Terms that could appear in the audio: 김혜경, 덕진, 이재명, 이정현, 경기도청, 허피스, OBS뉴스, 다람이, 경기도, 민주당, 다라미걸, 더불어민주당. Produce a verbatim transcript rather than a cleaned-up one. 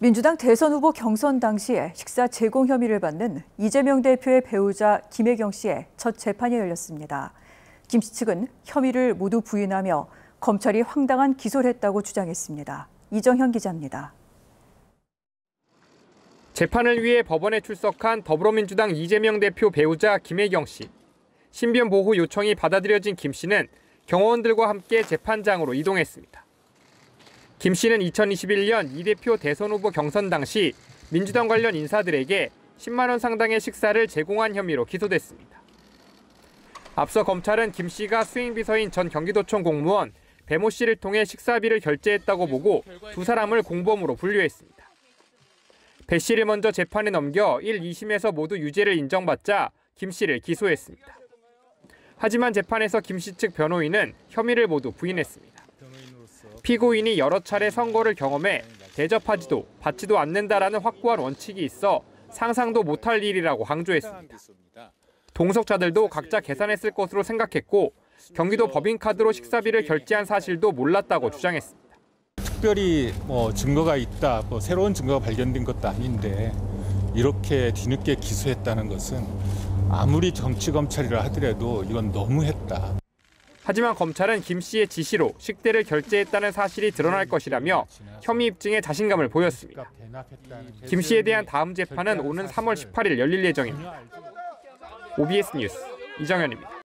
민주당 대선 후보 경선 당시에 식사 제공 혐의를 받는 이재명 대표의 배우자 김혜경 씨의 첫 재판이 열렸습니다. 김 씨 측은 혐의를 모두 부인하며 검찰이 황당한 기소를 했다고 주장했습니다. 이정현 기자입니다. 재판을 위해 법원에 출석한 더불어민주당 이재명 대표 배우자 김혜경 씨. 신변 보호 요청이 받아들여진 김 씨는 경호원들과 함께 재판장으로 이동했습니다. 김 씨는 이천이십일 년 이 대표 대선 후보 경선 당시 민주당 관련 인사들에게 십만 원 상당의 식사를 제공한 혐의로 기소됐습니다. 앞서 검찰은 김 씨가 수행비서인 전 경기도청 공무원 배모 씨를 통해 식사비를 결제했다고 보고 두 사람을 공범으로 분류했습니다. 배 씨를 먼저 재판에 넘겨 일, 이심에서 모두 유죄를 인정받자 김 씨를 기소했습니다. 하지만 재판에서 김 씨 측 변호인은 혐의를 모두 부인했습니다. 피고인이 여러 차례 선거를 경험해 대접하지도 받지도 않는다라는 확고한 원칙이 있어 상상도 못할 일이라고 강조했습니다. 동석자들도 각자 계산했을 것으로 생각했고 경기도 법인카드로 식사비를 결제한 사실도 몰랐다고 주장했습니다. 특별히 뭐 증거가 있다, 뭐 새로운 증거가 발견된 것도 아닌데 이렇게 뒤늦게 기소했다는 것은 아무리 정치검찰이라 하더라도 이건 너무했다. 하지만 검찰은 김 씨의 지시로 식대를 결제했다는 사실이 드러날 것이라며 혐의 입증에 자신감을 보였습니다. 김 씨에 대한 다음 재판은 오는 삼월 십팔일 열릴 예정입니다. 오비에스 뉴스 이정현입니다.